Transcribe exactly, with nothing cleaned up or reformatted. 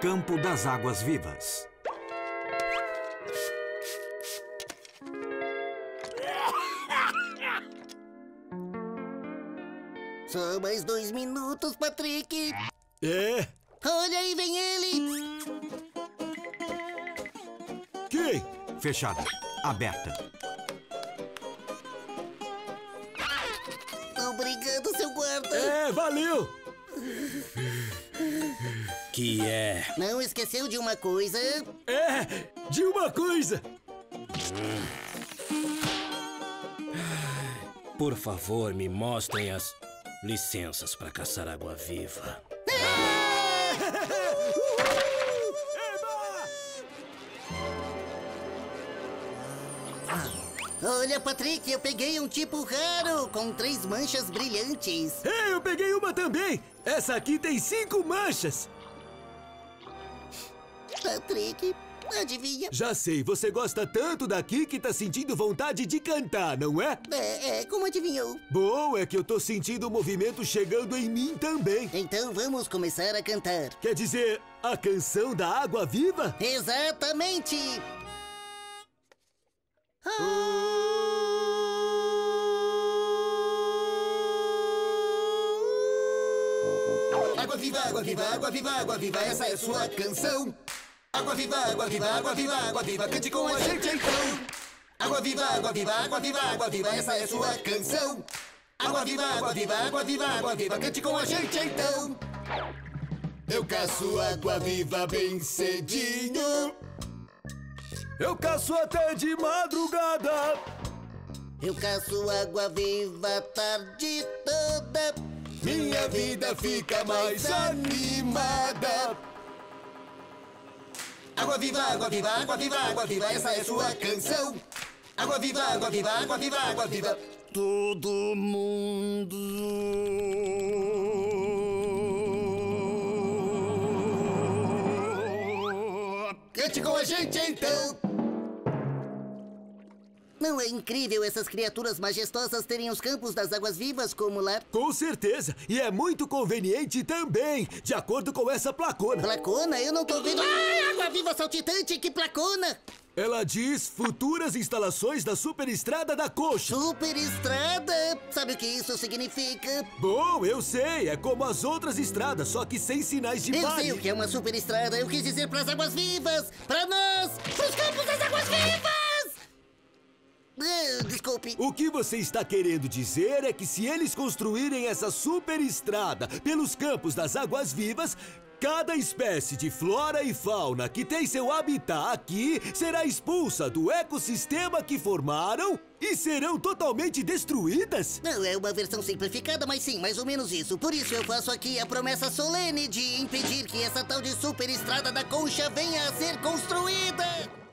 Campo das Águas Vivas. Só mais dois minutos, Patrick. É? Olha aí, vem ele. Quem? Fechada. Aberta. Obrigado, seu guarda. É, valeu. Que é? Não esqueceu de uma coisa? É, de uma coisa. Por favor, me mostrem as licenças para caçar água-viva. Olha, Patrick, eu peguei um tipo raro, com três manchas brilhantes. É, eu peguei uma também. Essa aqui tem cinco manchas. Patrick, adivinha? Já sei, você gosta tanto daqui que tá sentindo vontade de cantar, não é? É, é, como adivinhou? Bom, é que eu tô sentindo o movimento chegando em mim também. Então vamos começar a cantar. Quer dizer, a canção da Água Viva? Exatamente! Ah! Água viva, água viva, água viva, água viva, essa é a sua canção. Água viva, água viva, água viva, água viva, cante com a gente então. Água viva, água viva, água viva, água viva, essa é a sua canção. Água viva, água viva, água viva, água viva, cante com a gente então. Eu caço água viva bem cedinho. Eu caço até de madrugada. Eu caço água viva a tarde toda. Minha vida fica mais animada. Água viva, água viva, água viva, água viva, essa é sua canção. Água viva, água viva, água viva, água viva. Todo mundo cante com a gente então. Não é incrível essas criaturas majestosas terem os campos das águas vivas como lar? Com certeza! E é muito conveniente também, de acordo com essa placona. Placona? Eu não tô vendo... Ah, água-viva saltitante, que placona! Ela diz futuras instalações da Superestrada da Coxa. Superestrada? Sabe o que isso significa? Bom, eu sei. É como as outras estradas, só que sem sinais de pare. Eu sei o que é uma superestrada. Eu quis dizer pras águas vivas, pra nós, pros campos das águas vivas! Desculpe. O que você está querendo dizer é que se eles construírem essa super estrada pelos campos das águas vivas, cada espécie de flora e fauna que tem seu habitat aqui será expulsa do ecossistema que formaram e serão totalmente destruídas? Não, é uma versão simplificada, mas sim, mais ou menos isso. Por isso eu faço aqui a promessa solene de impedir que essa tal de super estrada da Concha venha a ser construída.